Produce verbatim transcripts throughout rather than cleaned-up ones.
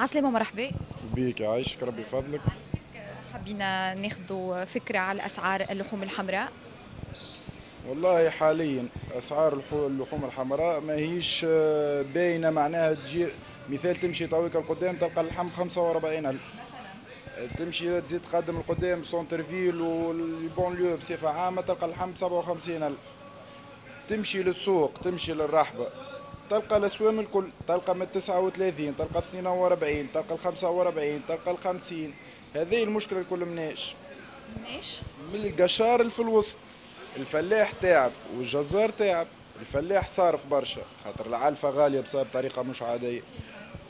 عسلامة، مرحبا بيك، يعيشك ربي يفضلك. حبينا ناخذوا فكرة على أسعار اللحوم الحمراء. والله حاليا أسعار اللحوم الحمراء ما هيش باينة، معناها تجي مثال تمشي تويك القدام تلقى اللحم خمسة وأربعين ألف، تمشي تزيد تقدم القدام سونترفيل والبونليو بصفة عامة تلقى اللحم سبعة وخمسين ألف، تمشي للسوق تمشي للرحبة تلقى الأسوام الكل، تلقى من تسعة وثلاثين، تلقى اثنين وأربعين، تلقى خمسة وأربعين، تلقى الخمسين. هذه المشكلة الكل مناش مناش من القشار اللي في الوسط. الفلاح تعب والجزار تعب، الفلاح صارف برشا خاطر العلفة غالية بسبب طريقة مش عادية،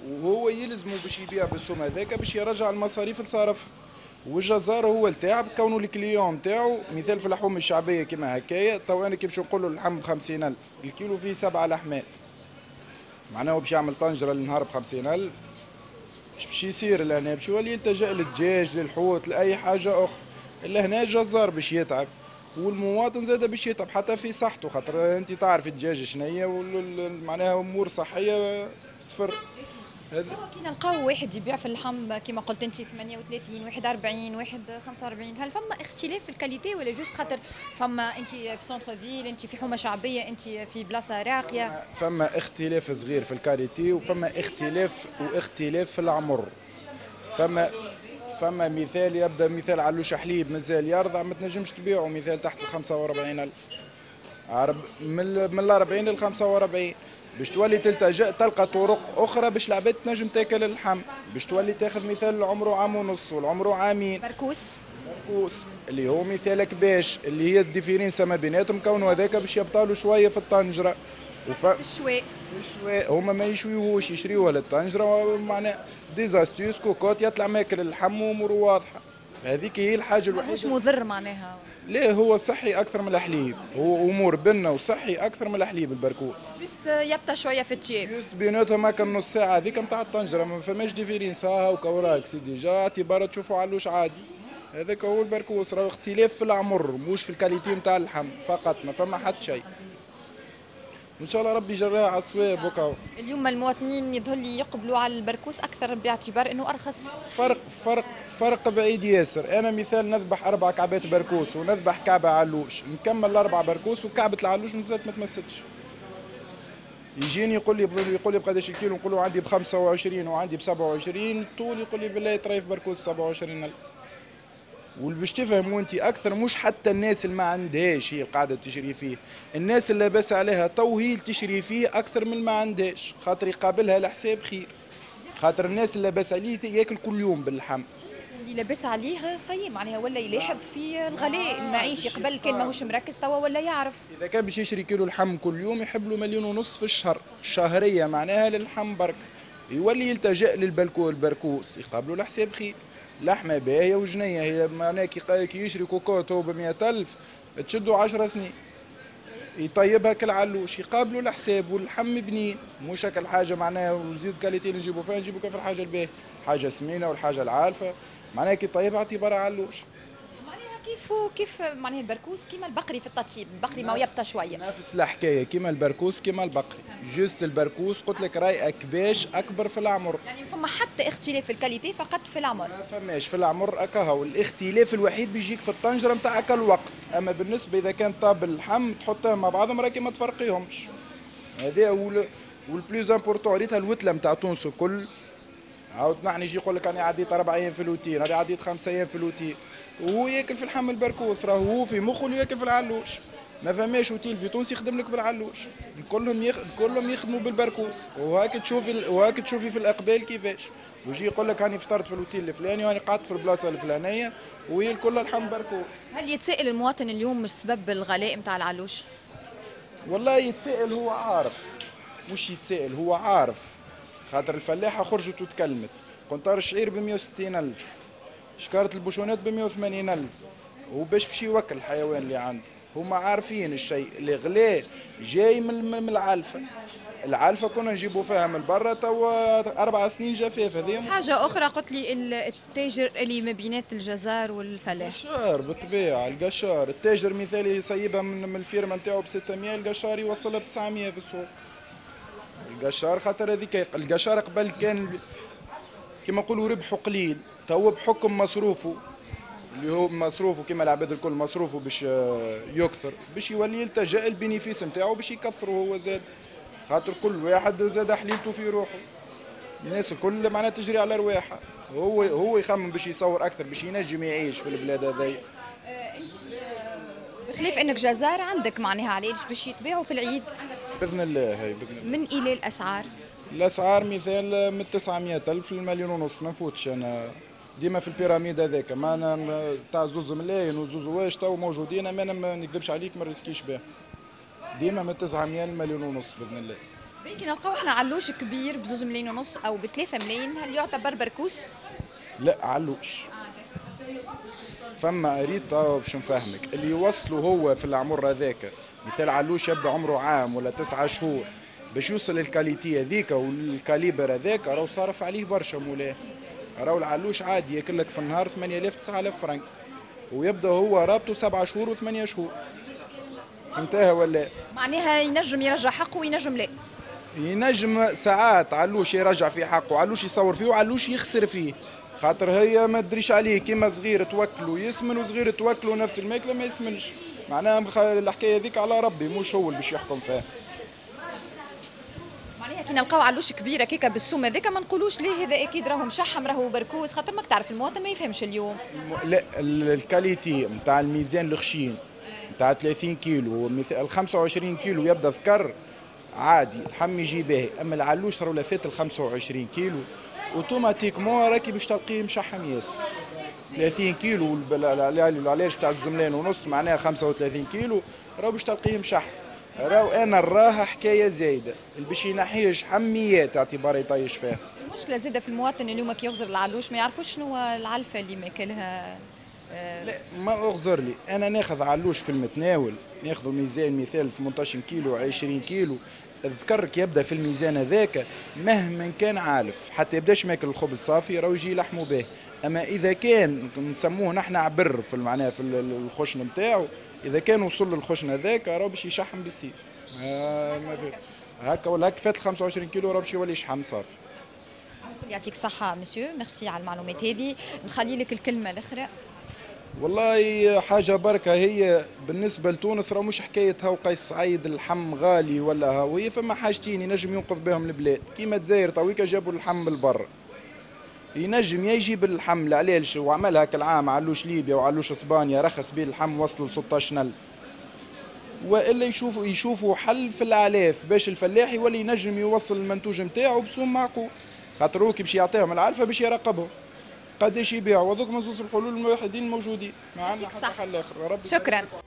وهو يلزمه باش يبيع بالسوم هذاك باش يرجع المصاريف اللي صارفها، والجزار هو التعب كونه الكليون نتاعو مثال في اللحوم الشعبيه كيما هكايا. تو انا كي باش نقول له اللحم ب خمسين ألف، الكيلو فيه سبعه لحمات، معناه باش يعمل طنجره للنهار ب خمسين ألف، باش يصير لهنا؟ باش يولي يلتجا للدجاج للحوت لاي حاجه اخرى. الا هنا الجزار باش يتعب والمواطن زاده باش يتعب حتى في صحته، خاطر انت تعرف الدجاج شنيا معناها امور صحيه صفر. هو كي نلقاو واحد يبيع في اللحم كما قلت انت ثمانية وثلاثين، واحد أربعين، واحد خمسة وأربعين، هل فما اختلاف في الكاليتي ولا جوست خاطر فما انت في سونتر فيل، انت في حومه شعبيه، انت في بلاصه راقيه؟ فما اختلاف صغير في الكاليتي، وفما اختلاف واختلاف في العمر. فما فما مثال يبدا مثال علوش حليب مازال يرضع ما تنجمش تبيعه مثال تحت ال خمسة وأربعين ألف، من ال أربعين لل خمسة وأربعين، باش تولي تلتجأ تلقى طرق أخرى باش العباد تنجم تاكل اللحم، باش تولي تاخذ مثال عمره عام ونص والعمره عامين. بركوس بركوس اللي هو مثال كباش اللي هي الديفيرينسا ما بيناتهم كونه هذاك باش يبطلوا شوية في الطنجرة. وف... في الشواء في الشواء هما ما يشويوهوش، يشريوها للطنجرة، معناها ديزاستيوس كوكوت يطلع ماكل اللحم وأموره واضحة. هذيك هي الحاجة الوحيدة. مش مضر معناها؟ ليه هو صحي أكثر من الحليب، هو أمور بنة وصحي أكثر من الحليب البركوس. جست يبطأ شوية في الجيب. جست بيناتهم هاكا النص ساعة هذيك نتاع الطنجرة، ما فماش ديفيرينس ها وكوراك سي ديجا اعتبارا تشوفوا علوش عادي. هذاك هو البركوس، راهو اختلاف في العمر مش في الكاليتي نتاع اللحم فقط، ما فما حتى شيء. وإن شاء الله ربي يجريها على الصواب وكا. اليوم المواطنين يظهر لي يقبلوا على البركوس أكثر باعتبار أنه أرخص. فرق فرق فرق بعيد ياسر. أنا مثال نذبح أربع كعبات بركوس ونذبح كعبة علوش، نكمل الأربع بركوس وكعبة العلوش مازالت ما تمستش. يجيني يقول لي يقول لي بقداش الكيلو، نقول له عندي ب خمسة وعشرين وعندي ب سبعة وعشرين، طول يقول لي بالله طريف بركوس ب سبعة وعشرين ألف. واللي باش تفهموا انت اكثر مش حتى الناس اللي ما عندهاش هي القاعده تشري فيه، الناس اللي لاباس عليها تو هي تشري فيه اكثر من ما عندهاش، خاطر يقابلها الحساب خير، خاطر الناس اللي لاباس عليه ياكل كل يوم باللحم، اللي لاباس عليه صايم معناها ولا يلاحظ في الغلاء المعيشي. قبل كان ماهوش مركز توا ولا يعرف، اذا كان باش يشري كيلو لحم كل يوم يحب له مليون ونص في الشهر شهريه معناها للحم برك، يولي يلتجأ للبلكو البركوس يقابلوا الحساب خير. لحمه باهيه وجنيه هي معناها كي يشري كوكوت هو ب مئة ألف تشدوا عشر سنين يطيبها كالعلوش، يقابلوا الحساب واللحم بنين مش هكا الحاجه معناها وزيد كاليتي نجيبوا فيها نجيبوا كيف الحاجه الباهيه، حاجه سمينه والحاجه العالفه معناها كي طيبها اعتبارها علوش. معناها كيف كيف معناها البركوس كيما البقري في التطيب، البقري ما يبطا شويه نفس الحكايه، كيما البركوس كيما البقري، جوست البركوس قلت لك راي كباش اكبر في العمر، يعني فما حتى اختلاف في الكاليتي فقط في العمر. ما فماش في العمر اكاهو، الاختلاف الوحيد بيجيك في الطنجره نتاعك الوقت، اما بالنسبه اذا كان طاب اللحم تحطهم مع بعضهم راكي ما تفرقيهمش. هذا هو والبلوز امبورتون، ريتها الوتله نتاع تونس الكل عاود نحن يجي يقول لك انا عديت اربع ايام في الوتين، انا عديت خمس ايام في الوتين، وهو ياكل في اللحم البركوس، راهو هو في مخه اللي ياكل في العلوش. ما فماش اوتيل في تونس يخدم لك بالعلوش، كلهم يخ... كلهم يخدموا بالبركوس، وهاك تشوفي ال... وهاك تشوفي في الاقبال كيفاش، ويجي يقول لك هاني فطرت في الاوتيل الفلاني وهاني قعدت في البلاصه الفلانيه وهي الكل لحم بركوس. هل يتسائل المواطن اليوم مش سبب الغلاء نتاع العلوش؟ والله يتسائل، هو عارف، مش يتسائل هو عارف، خاطر الفلاحه خرجت وتكلمت، قنطار الشعير ب مئة وستين ألف، شكاره البوشونات ب مئة وثمانين ألف، وباش باش يوكل الحيوان اللي عنده. هما عارفين الشيء اللي غلاه جاي من العلفه، العلفه كنا نجيبوا فيها من برا توا اربع سنين جفاف. هذه حاجه اخرى قلت لي التاجر اللي ما بينات الجزار والفلاح. القشار بالطبيعه، القشار التاجر مثالي يصيبها من الفيرما نتاعو ب ستمئة، القشار يوصلها ب تسعمئة في السوق. القشار خاطر هذيك القشار قبل كان كما نقولوا ربحه قليل تو بحكم مصروفه اللي هو مصروفه كما العباد الكل مصروفه باش يكثر باش يولي يلتجا البينيفيس نتاعو باش يكثره هو زاد، خاطر كل واحد زاد حليلته في روحه. الناس الكل معناها تجري على رواحها، هو هو يخمم باش يصور اكثر باش ينجم يعيش في البلاد هذيا. بخلاف انك جزار عندك معناها علاش باش يتباعوا في العيد؟ باذن الله هي باذن الله. من الى الاسعار؟ الاسعار مثال من تسعمية ألف للمليون ونص ما نفوتش انا ديما في البيراميد هذاك، معنا تاع زوز ملايين وزوز واش تو موجودين، انا ما نكذبش عليك ما نريسكيش بها. ديما من تسعمية للمليون ونص باذن الله. يمكن نلقاو احنا علوش كبير بزوز ملايين ونص او بثلاثة ملايين، هل يعتبر بركوس؟ لا علوش. فما اريد باش نفهمك اللي يوصلوا هو في العمر هذاك، مثال علوش يبدا عمره عام ولا تسعة شهور باش يوصل للكاليتي هذيك والكاليبر هذاك، راهو صارف عليه برشا مولاه. راهو العلوش عادي ياكل لك في النهار ثمانية آلاف تسعة آلاف فرنك، ويبدا هو رابطه سبعة شهور وثمانية شهور. فهمتها ولا؟ معناها ينجم يرجع حقه وينجم لا. ينجم ساعات علوش يرجع في حقه، علوش يصور فيه وعلوش يخسر فيه، خاطر هي ما تدريش عليه كيما صغير توكلوا يسمن وصغير توكلوا نفس الماكله ما يسمنش، معناها الحكايه هذيك على ربي مش هو اللي باش يحكم فيها. معناها كي نلقاو علوش كبيره كيكا بالسوم هذاك ما نقولوش ليه هذا اكيد راهو مشحم راهو بركوز، خاطر ماك تعرف المواطن ما يفهمش اليوم. لا الكاليتي نتاع الميزان الخشين نتاع ثلاثين كيلو مثال خمسة وعشرين كيلو يبدا ذكر عادي الحم يجيبها، اما العلوش راهو لافات ال خمسة وعشرين كيلو اوتوماتيكمون راكي باش تلقيه مشحم ياسر. ثلاثين كيلو العلاج بتاع الزملان ونص معناها خمسة وثلاثين كيلو راهو باش تلقيه مشحم، راهو انا نراها حكايه زايده باش ينحيه شحميات اعتبار يطيش فيها. المشكله زاده في المواطن اليوم كي يغزر العلوش ما يعرفوش شنو العلفه اللي ماكلها. أه لا ما اغزر لي انا ناخذ علوش في المتناول ناخذوا ميزان مثال ثمنطاش كيلو عشرين كيلو، اذكرك يبدا في الميزان هذاك مهما كان عالف حتى يبداش ماكل الخبز صافي راهو يجي لحمه به، اما اذا كان نسموه نحن عبر في معناها في الخشن نتاعو، اذا كان وصل للخشن هذاك راهو باش يشحم بالسيف. آه ما في هكا ولا هكا فات خمسة وعشرين كيلو راهو باش يولي يشحم صافي. يعطيك الصحه مسيو، ميرسي على المعلومات هذه، نخلي لك الكلمه الاخرى. والله حاجه بركه هي بالنسبه لتونس راه مش حكايه هاو قيس سعيد الحم غالي ولا هاو، هي فما حاجتين ينجم ينقذ بهم البلاد، كيما الجزائر تويكا جابوا اللحم بالبر. ينجم يجيب اللحم لعلاش وعملها كالعام علوش ليبيا وعلوش اسبانيا رخص بيه اللحم وصلوا ل ستة عشر ألف، والا يشوفوا يشوفوا حل في العلاف باش الفلاح يولي ينجم يوصل المنتوج نتاعو بسوم معقول، خاطر هو كي باش يعطيهم العلفه باش يراقبهم قداش يبيعوا، وذوك ما زوز الحلول الوحيدين الموجودين ما عندنا حتى حل اخر. شكرا.